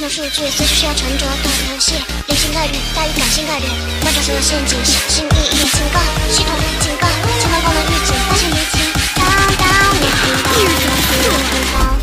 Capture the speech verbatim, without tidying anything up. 这种数据资讯需要沉着的游戏，理性概率大于感性概率，观察所有陷阱，小心翼翼。警告，系统警告，强化功能预警，发现敌情。当当，你听到，你听到。